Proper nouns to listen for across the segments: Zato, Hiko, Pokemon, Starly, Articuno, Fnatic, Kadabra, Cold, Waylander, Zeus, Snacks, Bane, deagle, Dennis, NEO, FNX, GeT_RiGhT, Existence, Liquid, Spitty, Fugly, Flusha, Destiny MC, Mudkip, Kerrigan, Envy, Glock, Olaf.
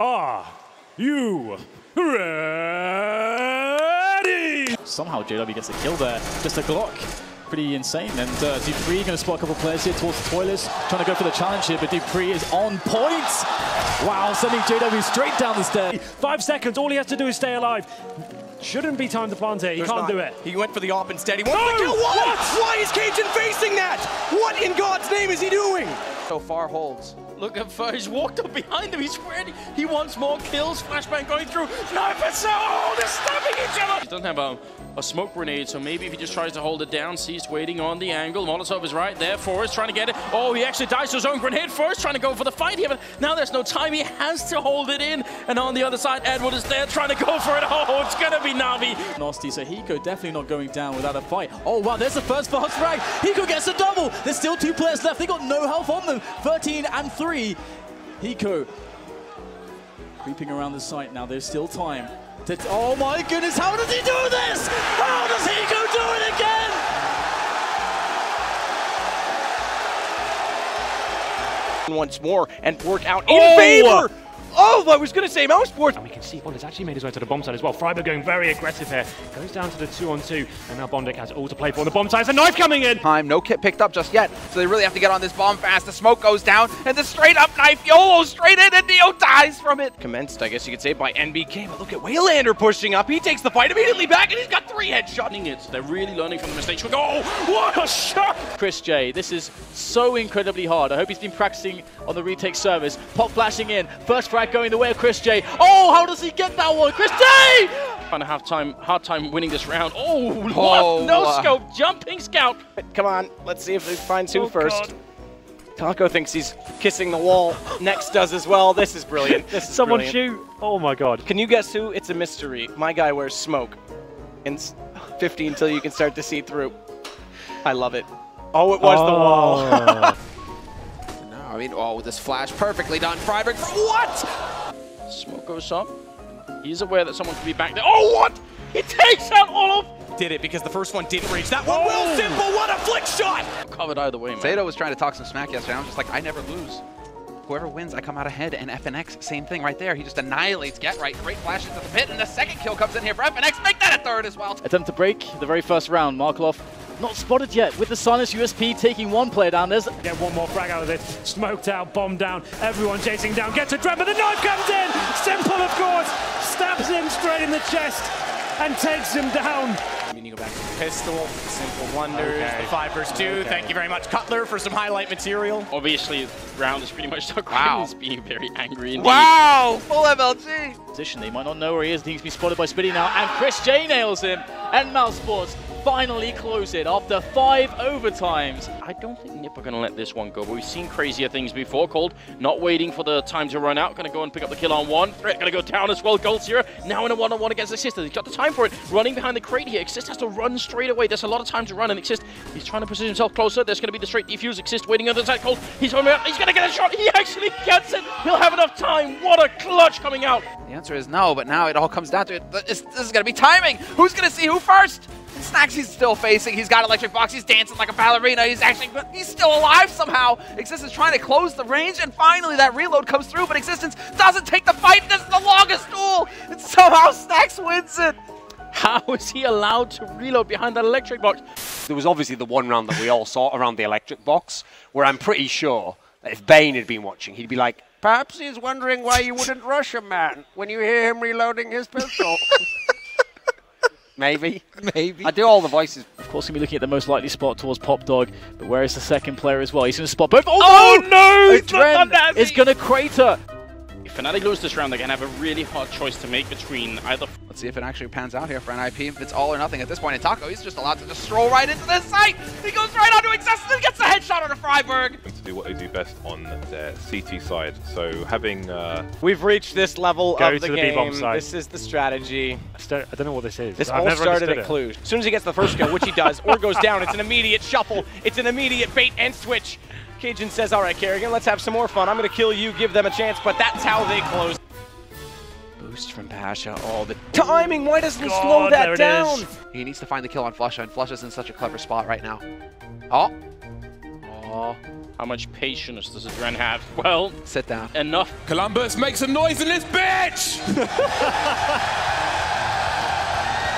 Are you ready? Somehow JW gets the kill there. Just a Glock. Pretty insane. And Dupree going to spot a couple players here towards the toilets. Trying to go for the challenge here, but Dupree is on point. Wow, sending JW straight down the stairs. 5 seconds. All he has to do is stay alive. Shouldn't be time to plant here. He can't do it. He went for the AWP instead. He wants to kill. Why? Why is Cajun facing that? What in God's name is he doing? So far holds. Look at Fer, he's walked up behind him, he's ready. He wants more kills, flashbang going through. No, but so, oh, they're stabbing each other! He doesn't have a smoke grenade, so maybe if he just tries to hold it down, Xizt waiting on the angle. Molotov is right there, Forrest trying to get it. Oh, he actually dies to his own grenade. Forrest trying to go for the fight here, but now there's no time, he has to hold it in. And on the other side, Edward is there trying to go for it. Oh, it's gonna be Navi. Nasty, so Hiko definitely not going down without a fight. Oh, wow, there's the first for Hot Frag. Hiko gets a double. There's still 2 players left, they got no health on them. 13 and 3. Hiko creeping around the site now. There's still time. Oh my goodness, how does he do this? How does Hiko do it again? Once more and Port out in favor. Oh, I was going to say Mouseport. And we can see Bond has actually made his way to the bomb site as well. Freiberg going very aggressive here. Goes down to the 2-on-2. And now Bondik has all to play for on the bomb site. There's a knife coming in. Time, no kit picked up just yet. So they really have to get on this bomb fast. The smoke goes down. And the straight up knife, YOLO straight in. And NEO dies from it. Commenced, I guess you could say, by NBK. But look at Waylander pushing up. He takes the fight immediately back. And he's got 3 headshots. They're really learning from the mistakes. Oh, what a shot. ChrisJ, this is so incredibly hard. I hope he's been practicing on the retake servers. Pop flashing in. First frag going the way of ChrisJ. Oh, how does he get that one? ChrisJ! Trying to have hard time winning this round. Oh, oh no scope, jumping scout. Come on, let's see if he finds who first. God. Taco thinks he's kissing the wall. Next does as well. This is brilliant. This is someone brilliant. Shoot. Oh my God. Can you guess who? It's a mystery. My guy wears smoke. In 15 until you can start to see through. I love it. Oh, it was the wall. I mean, oh, this flash perfectly done. Freiberg, what? Smoke goes up. He's aware that someone could be back there. Oh, what? He takes out Olaf. Did it because the first one didn't reach. That one will s1mple. What a flick shot. Covered either way, man. Zato was trying to talk some smack yesterday. I was just like, I never lose. Whoever wins, I come out ahead. And FNX, same thing right there. He just annihilates GeT_RiGhT. Great flash into the pit. And the second kill comes in here for FNX. Make that a third as well. Attempt to break the very first round. Markloff. Not spotted yet, with the silence USP taking 1 player down. There's get 1 more frag out of this. Smoked out, bomb down, everyone chasing down. Gets a dread, but the knife comes in! s1mple, of course, stabs him straight in the chest and takes him down. You go back to the pistol, s1mple wonders, the 5 versus 2. Okay. Thank you very much, Cutler, for some highlight material. Obviously, round is pretty much stuck. Wow. He's being very angry indeed. Wow, full MLG! Position, they might not know where he is. He's been spotted by Spitty now, and ChrisJ nails him, and Mouseport finally close it after 5 overtimes. I don't think Nip are going to let this one go, but we've seen crazier things before. Cold not waiting for the time to run out. Going to go and pick up the kill on 1. Threat going to go down as well. Gold Zero now in a 1-on-1 against Existence. He's got the time for it. Running behind the crate here. Existence has to run straight away. There's a lot of time to run, and Existence, he's trying to position himself closer. There's going to be the straight defuse. Existence waiting on the side. Cold, he's going to get a shot. He actually gets it. He'll have enough time. What a clutch coming out. The answer is no, but now it all comes down to it. This is going to be timing. Who's going to see who first? Snacks, he's still facing. He's got electric box. He's dancing like a ballerina. He's still alive somehow. Existence trying to close the range, and finally that reload comes through, but Existence doesn't take the fight. This is the longest duel, and somehow Snacks wins it. How is he allowed to reload behind that electric box? There was obviously the one round that we all saw around the electric box, where I'm pretty sure that if Bane had been watching, he'd be like, perhaps he's wondering why you wouldn't rush a man when you hear him reloading his pistol. Maybe. Maybe. I do all the voices. Of course, he'll be looking at the most likely spot towards Pop Dog, but where is the second player as well? He's going to spot both. Oh no! Adren is going to crater. If Fnatic lose this round, they're going to have a really hard choice to make between either. Let's see if it actually pans out here for NIP. If it's all or nothing at this point in Taco, he's just allowed to just stroll right into this site. He goes right onto Existence and gets the headshot onto Freiberg. To do what they do best on their CT side. So having we've reached this level of the game. This is the strategy. I don't know what this is. This all started at Cluj. As soon as he gets the first kill, which he does, or goes down, it's an immediate shuffle. It's an immediate bait and switch. Cajun says, all right, Kerrigan, let's have some more fun. I'm going to kill you, give them a chance, but that's how they close. Boost from Pasha. Oh, the timing. Why doesn't he slow that down? He needs to find the kill on Flusha, and Flusha's in such a clever spot right now. Oh. Oh. How much patience does this Ren have? Well, sit down. Enough. Columbus, make some noise in this bitch!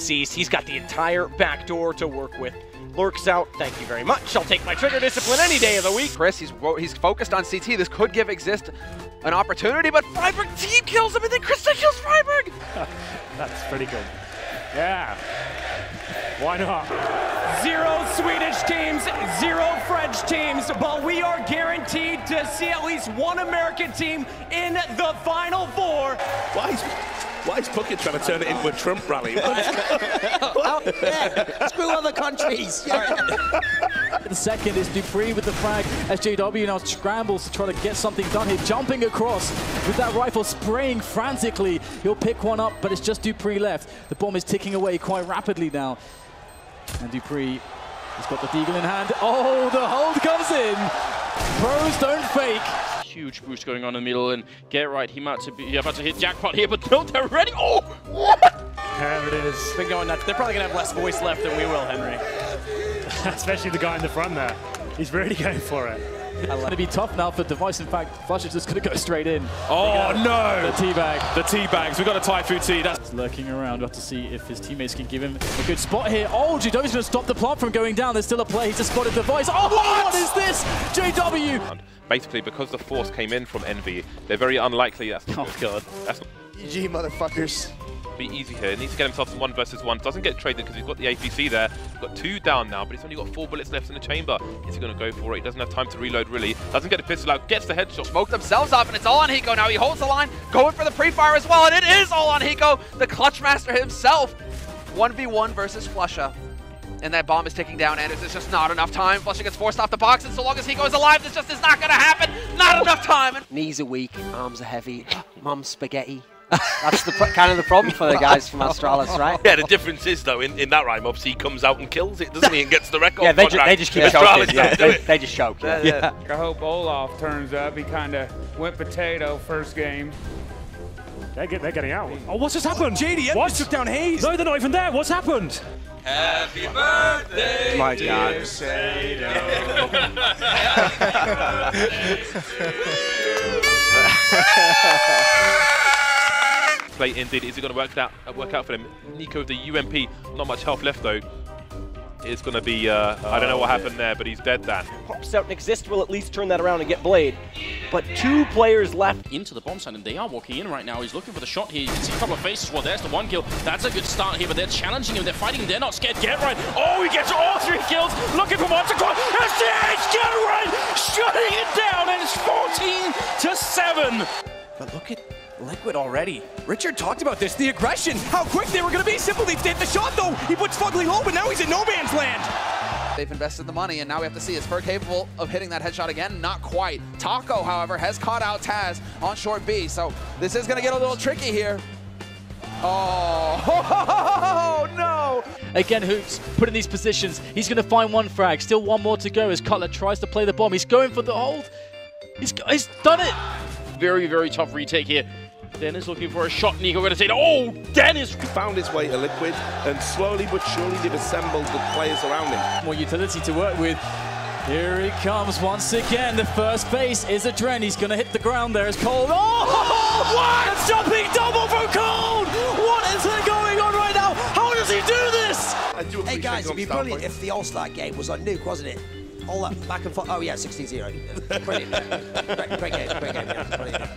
Sees he's got the entire back door to work with. Lurk's out. Thank you very much. I'll take my trigger discipline any day of the week. Chris, he's focused on CT. This could give Xizt an opportunity, but Freiberg team kills him, and then ChrisJ kills Freiberg. That's pretty good. Yeah. Why not? 0 Swedish teams, 0 French teams, but we are guaranteed to see at least one American team in the Final Four. Why is Puckett trying to turn it into a Trump rally? Yeah. Screw other countries. Yeah. The second is Dupree with the frag as JW now scrambles to try to get something done here. Jumping across with that rifle, spraying frantically. He'll pick one up, but it's just Dupree left. The bomb is ticking away quite rapidly now. And Dupree has got the deagle in hand. Oh, the hold comes in. Pros don't fake. Huge boost going on in the middle, and GeT_RiGhT, he might be about to hit jackpot here, but no, they're ready. Oh, what? There it is. Been going nuts. They're probably gonna have less voice left than we will, Henry. Especially the guy in the front there. He's really going for it. It's gonna be tough now for Device. In fact, Flush is just gonna go straight in. Oh no! The teabag. The teabags. We got a Typhoo tea. That's lurking around. We'll have to see if his teammates can give him a good spot here. Oh, JW's gonna stop the plant from going down. There's still a play. He's just spotted Device. Oh, what is this? JW. Basically, because the force came in from Envy, they're very unlikely. That's not good. God. That's not GG, motherfuckers. Be easy here. He needs to get himself some 1v1. Doesn't get traded because he's got the APC there. He's got 2 down now, but he's only got 4 bullets left in the chamber. Is he going to go for it? He doesn't have time to reload, really. Doesn't get a pistol out. Gets the headshot. Smoke themselves up, and it's all on Hiko now. He holds the line, going for the pre-fire as well, and it is all on Hiko, the clutch master himself. 1v1 versus Flusha. And that bomb is ticking down, and it's just not enough time. Flusha gets forced off the box, and so long as Hiko is alive, this just is not going to happen. Not enough time. Knees are weak, arms are heavy, mum's spaghetti. That's the kind of the problem for the guys from Australis, right? Yeah, the difference is though, in that rhyme, obviously he comes out and kills it, doesn't he? And gets the record. Yeah, they just keep choking. Yeah, they just choke. Yeah. Yeah. I hope Olaf turns up. He kind of went potato first game. They're getting out. Oh, what's just happened? JDM just took down Hayes. No, they're not even there. What's happened? Happy birthday, my God. Dear Sado. Happy birthday. Play indeed. Is it going to work out for them? Nico with the UMP. Not much health left though. It's going to be. I don't know what happened there, but he's dead. Then pops out and Xizt will at least turn that around and get Blade. But 2 players left into the bomb site, and they are walking in right now. He's looking for the shot here. You can see a couple of faces. Well, there's the 1 kill. That's a good start here, but they're challenging him. They're fighting him. They're not scared. GeT_RiGhT. Oh, he gets all 3 kills. Looking for one to go. It's GeT_RiGhT shutting it down, and it's 14-7. But look at Liquid already. Richard talked about this, the aggression, how quick they were going to be. s1mple did the shot though. He puts Fugly low, but now he's in no man's land. They've invested the money, and now we have to see, is fer capable of hitting that headshot again? Not quite. Taco, however, has caught out Taz on short B, so this is going to get a little tricky here. Oh no! Again, Hoops put in these positions. He's going to find 1 frag. Still 1 more to go as Cutler tries to play the bomb. He's going for the hold. He's done it. Very, very tough retake here. Dennis looking for a shot. Nico going to say, oh, Dennis! Found his way to Liquid, and slowly but surely they've assembled the players around him. More utility to work with. Here he comes once again. The first base is a Dren. He's going to hit the ground there. It's Cold. Oh! What? Jumping double from Cold! What is going on right now? How does he do this? Hey guys, it'd be brilliant if the All-Star game was on Nuke, wasn't it? All that back and forth. Oh yeah, 16-0. Brilliant. Great game. Yeah, brilliant.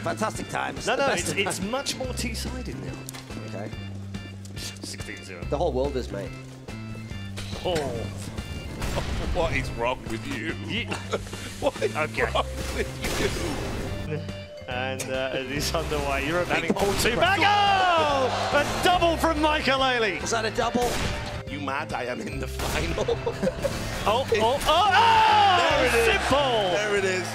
Fantastic times. No, it's much more T-sided now. Okay. 16-0. The whole world is, mate. Oh. What is wrong with you? What is wrong with you? And it is underway. You're banning all 2 back. Oh! A double from Michaelele. Was that a double? You mad? I am in the final. Oh! s1mple. There it is.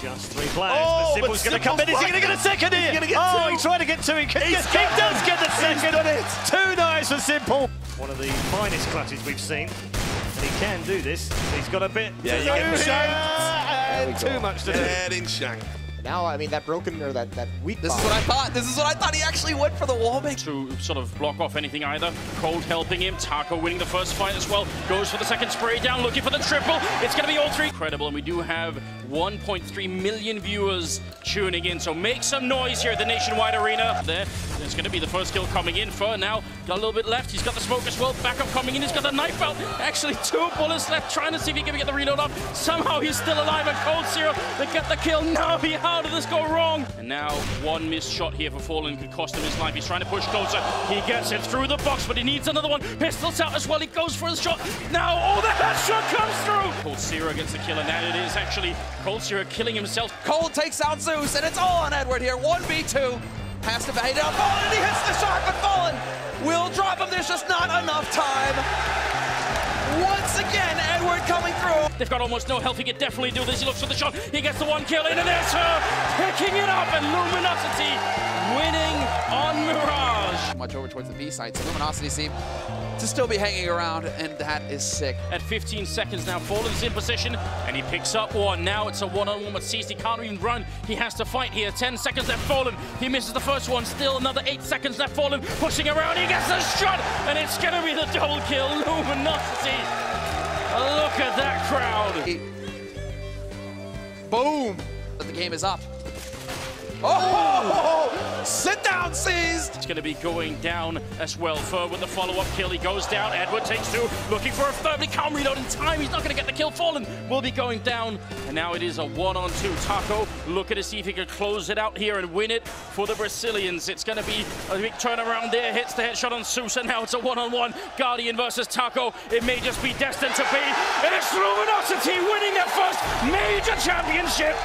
Just 3 players. Oh, s1mple's going to come in. Is he going to get a second here? Oh, he tried to get 2. He does get the second. Too nice for s1mple. One of the finest clutches we've seen. And he can do this. He's got a bit. Yeah, you get shanked. Too much to do. Head in shank. now, I mean, that broken, or that weak This is what I thought. This is what I thought. He actually went for the wallbang. To sort of block off anything either. Cold helping him. Taco winning the first fight as well. Goes for the second spray down, looking for the triple. It's going to be all three. Incredible, and we do have 1.3 million viewers tuning in, so make some noise here at the Nationwide Arena. There's going to be the first kill coming in. Fer now got a little bit left. He's got the smoke as well. Backup coming in. He's got the knife out. Actually, 2 bullets left, trying to see if he can get the reload up. Somehow he's still alive, and Cold Zero, they get the kill. Now, how did this go wrong? And now one missed shot here for Fallen could cost him his life. He's trying to push closer. He gets it through the box, but he needs another one. Pistols out as well. He goes for his shot. Now, oh, the headshot comes through. Cold Zero gets the kill, and now it is actually Cold Zero killing himself. Cold takes out Zeus, and it's all on Edward here. 1v2. Has to fade out. Fallen, and he hits the shot, but Fallen will drop him. There's just not enough time. Once again, Edward coming through. They've got almost no health. He could definitely do this. He looks for the shot. He gets the 1 kill in, and there's her picking it up. And Luminosity winning on Mirage. Much over towards the B site. So Luminosity seem to still be hanging around, and that is sick. At 15 seconds now, Fallen's in position, and he picks up 1. Now it's a 1-on-1 with Xizt. He can't even run. He has to fight here. 10 seconds left, Fallen. He misses the first one. Still another 8 seconds left, Fallen. Pushing around. He gets a shot, and it's going to be the double kill. Luminosity. Look at that crowd. Boom! The game is up. Oh! Sit down, Xizt! It's going to be going down as well. Fer with the follow-up kill. He goes down. Edward takes 2. Looking for a third. He can't reload in time. He's not going to get the kill. Fallen will be going down. And now it is a 1-on-2. Taco looking to see if he can close it out here and win it for the Brazilians. It's going to be a big turnaround there. Hits the headshot on Sousa. Now it's a 1-on-1. Guardian versus Taco. It may just be destined to be. And it's Luminosity winning their first major championship.